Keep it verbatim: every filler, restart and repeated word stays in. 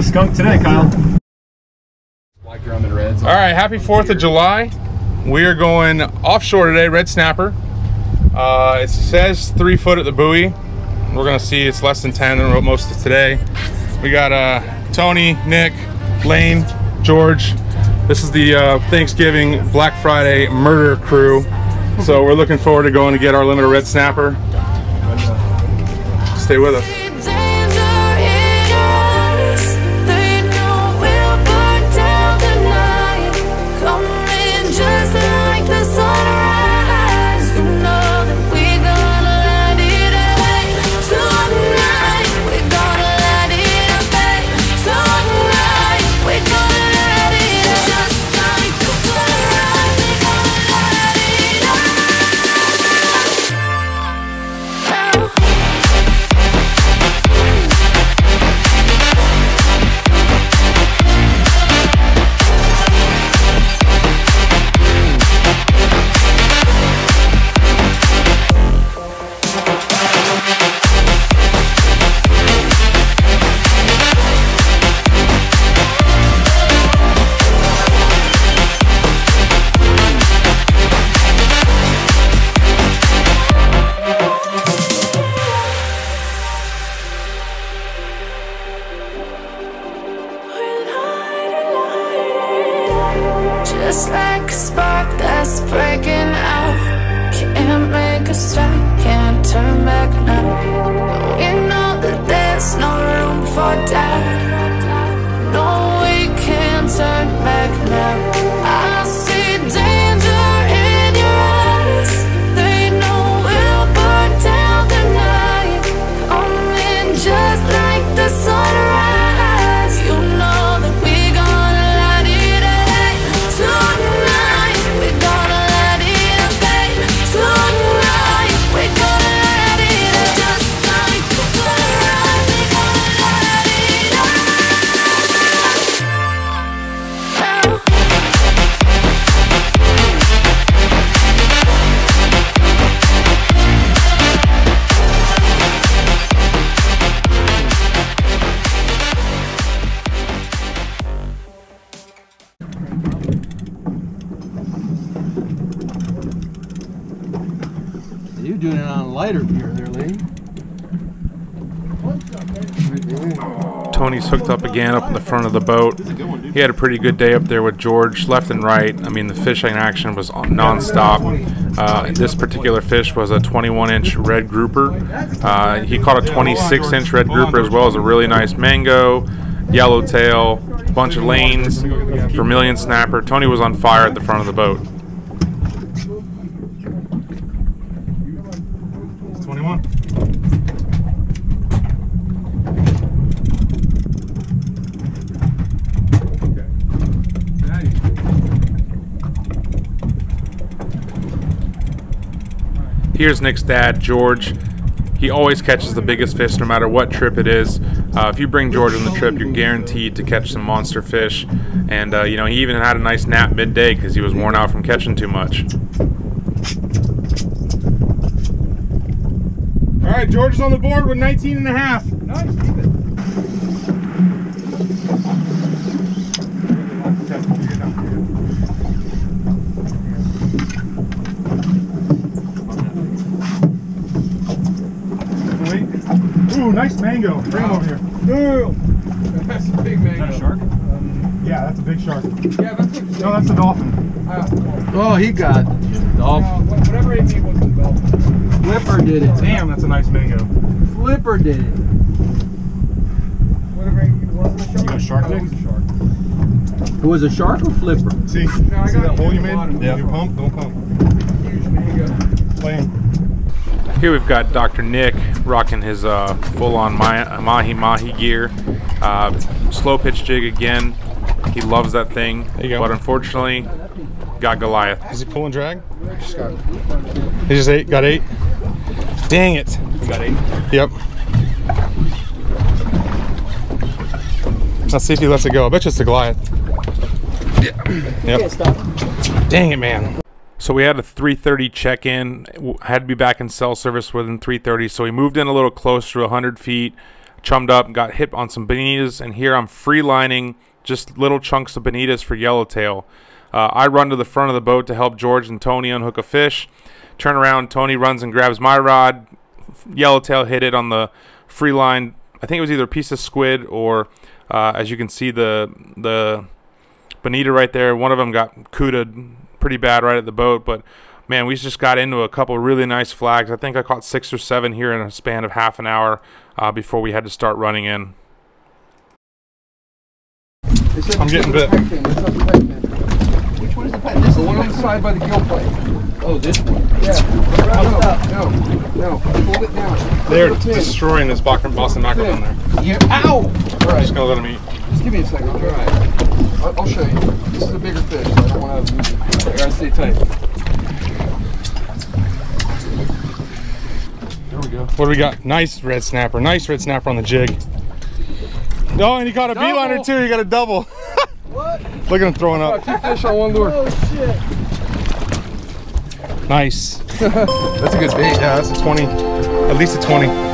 No skunk today, Kyle. Black drum and reds. All right, happy fourth of July. We are going offshore today, red snapper. Uh, it says three foot at the buoy. We're gonna see it's less than ten and most of today. We got uh, Tony, Nick, Lane, George. This is the uh, Thanksgiving, Black Friday murder crew. So we're looking forward to going to get our limit of red snapper. Stay with us. Just like a spark that's breaking out, can't make a stop, can't turn back now. We know that there's no room for doubt. No, we can't turn back now. I see danger in your eyes. They know we'll burn down the night. Come in just like the sunrise. You're doing it on lighter gear there, Lee. Tony's hooked up again up in the front of the boat. He had a pretty good day up there with George, left and right. I mean, the fishing action was non-stop. Uh, this particular fish was a twenty-one inch red grouper. Uh, he caught a twenty-six inch red grouper as well as a really nice mango, yellowtail, bunch of lanes, vermilion snapper. Tony was on fire at the front of the boat. Here's Nick's dad, George. He always catches the biggest fish no matter what trip it is. Uh, if you bring George on the trip, you're guaranteed to catch some monster fish. And uh, you know, he even had a nice nap midday because he was worn out from catching too much. All right, George is on the board with nineteen and a half. Nice, keep it. Ooh, nice mango. Bring him over here. Ooh. That's a big mango. Is that a shark? Um, yeah, that's a big shark. Yeah, that's a No, that's a dolphin. Uh, oh, he got dolphin. Uh, whatever it was a dolphin. Flipper did it. Damn, that's a nice mango. Flipper did it. Whatever it was a shark. You got a shark, Nick? It was a shark or Flipper? See, no, I got see that hole you made? Yeah. You pump, don't pump. Huge mango. Playing. Here we've got Doctor Nick rocking his uh, full-on mahi-mahi gear. Uh, slow pitch jig again. He loves that thing, there you go. But unfortunately, got Goliath. Is he pulling drag? Just got, he just eight, got eight. Dang it. He got eight? Yep. Let's see if he lets it go. I bet you it's the Goliath. Yeah. Yep. Dang it, man. So we had a three thirty check-in, had to be back in cell service within three thirty, so we moved in a little closer to one hundred feet, chummed up and got hit on some bonitas, and here I'm freelining just little chunks of bonitas for yellowtail. Uh, I run to the front of the boat to help George and Tony unhook a fish. Turn around, Tony runs and grabs my rod. Yellowtail hit it on the free line. I think it was either a piece of squid or, uh, as you can see, the the bonita right there. One of them got cooted pretty bad right at the boat, but man, we just got into a couple really nice flags. I think I caught six or seven here in a span of half an hour uh, before we had to start running in. I'm getting bit. Which one is the pattern? This is the one on the side by the gill plate. Oh, this one? Yeah. Oh. No, no, no. Pull it down. They're destroying this Boston mackerel in there. Yeah. Ow! All right. I'm just going to let them eat. Just give me a second. All right. I'll show you. This is a bigger fish. So I don't want to lose it. I got to stay tight. There we go. What do we got? Nice red snapper. Nice red snapper on the jig. Oh, and he caught a double. beeliner too. He got a double. What? Look at him throwing up. Two fish on one lure. Oh, shit. Nice. That's a good bait. Yeah, that's a twenty, at least a twenty.